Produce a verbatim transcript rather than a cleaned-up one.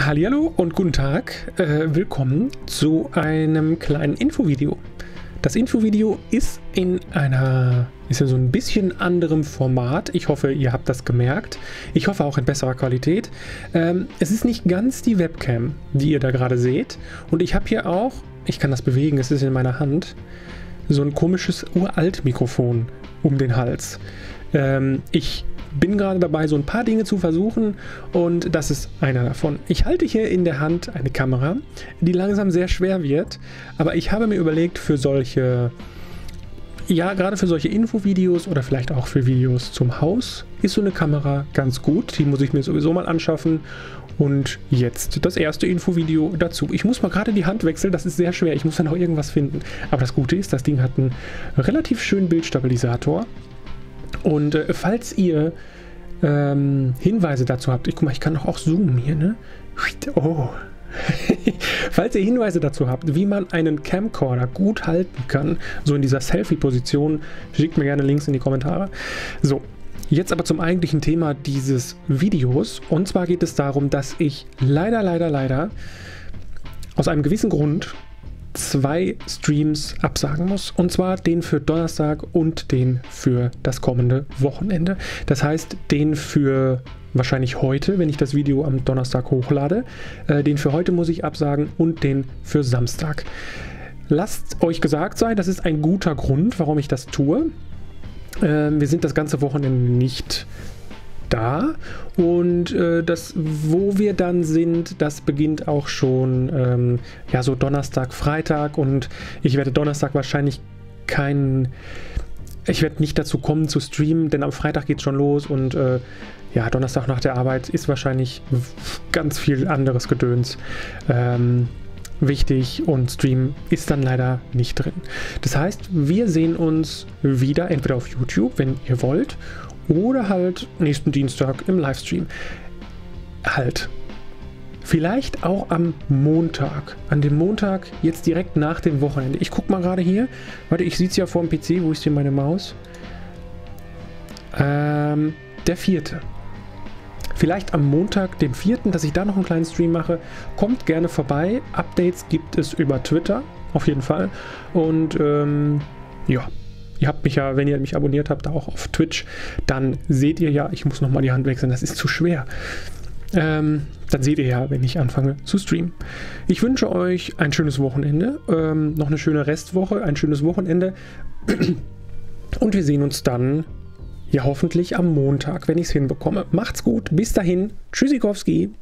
Hallihallo und guten Tag, äh, willkommen zu einem kleinen Infovideo. Das Infovideo ist in einer, ist in so ein bisschen anderem Format. Ich hoffe, ihr habt das gemerkt. Ich hoffe auch in besserer Qualität. Ähm, es ist nicht ganz die Webcam, die ihr da gerade seht. Und ich habe hier auch, ich kann das bewegen, es ist in meiner Hand, so ein komisches Uralt-Mikrofon um den Hals. Ähm, ich bin gerade dabei, so ein paar Dinge zu versuchen und das ist einer davon. Ich halte hier in der Hand eine Kamera, die langsam sehr schwer wird, aber ich habe mir überlegt, für solche, ja, gerade für solche Infovideos oder vielleicht auch für Videos zum Haus ist so eine Kamera ganz gut. Die muss ich mir sowieso mal anschaffen. Und jetzt das erste Infovideo dazu. Ich muss mal gerade die Hand wechseln, das ist sehr schwer. Ich muss dann auch irgendwas finden. Aber das Gute ist, das Ding hat einen relativ schönen Bildstabilisator. Und äh, falls ihr ähm, Hinweise dazu habt, ich guck mal, ich kann doch auch zoomen hier, ne? Oh. Falls ihr Hinweise dazu habt, wie man einen Camcorder gut halten kann, so in dieser Selfie-Position, schickt mir gerne Links in die Kommentare. So, jetzt aber zum eigentlichen Thema dieses Videos. Und zwar geht es darum, dass ich leider, leider, leider aus einem gewissen Grund zwei Streams absagen muss, und zwar den für Donnerstag und den für das kommende Wochenende. Das heißt, den für wahrscheinlich heute, wenn ich das Video am Donnerstag hochlade, äh, den für heute muss ich absagen und den für Samstag. Lasst euch gesagt sein, das ist ein guter Grund, warum ich das tue. Äh, wir sind das ganze Wochenende nicht da und äh, das, wo wir dann sind, das beginnt auch schon ähm, ja so Donnerstag, Freitag, und ich werde Donnerstag wahrscheinlich keinen, ich werde nicht dazu kommen zu streamen, denn am Freitag geht es schon los und äh, ja, Donnerstag nach der Arbeit ist wahrscheinlich ganz viel anderes Gedöns ähm, wichtig und Stream ist dann leider nicht drin. Das heißt, wir sehen uns wieder entweder auf YouTube, wenn ihr wollt, oder halt nächsten Dienstag im Livestream. Halt. Vielleicht auch am Montag. An dem Montag, jetzt direkt nach dem Wochenende. Ich guck mal gerade hier. Warte, ich sitze ja vor dem P C. Wo ist denn meine Maus? Ähm, der vierte. Vielleicht am Montag, dem vierten, dass ich da noch einen kleinen Stream mache. Kommt gerne vorbei. Updates gibt es über Twitter. Auf jeden Fall. Und, ähm, ja. Ihr habt mich ja, wenn ihr mich abonniert habt, auch auf Twitch, dann seht ihr ja, ich muss nochmal die Hand wechseln, das ist zu schwer. Ähm, dann seht ihr ja, wenn ich anfange zu streamen. Ich wünsche euch ein schönes Wochenende, ähm, noch eine schöne Restwoche, ein schönes Wochenende. Und wir sehen uns dann, ja hoffentlich am Montag, wenn ich es hinbekomme. Macht's gut, bis dahin, Tschüssikowski.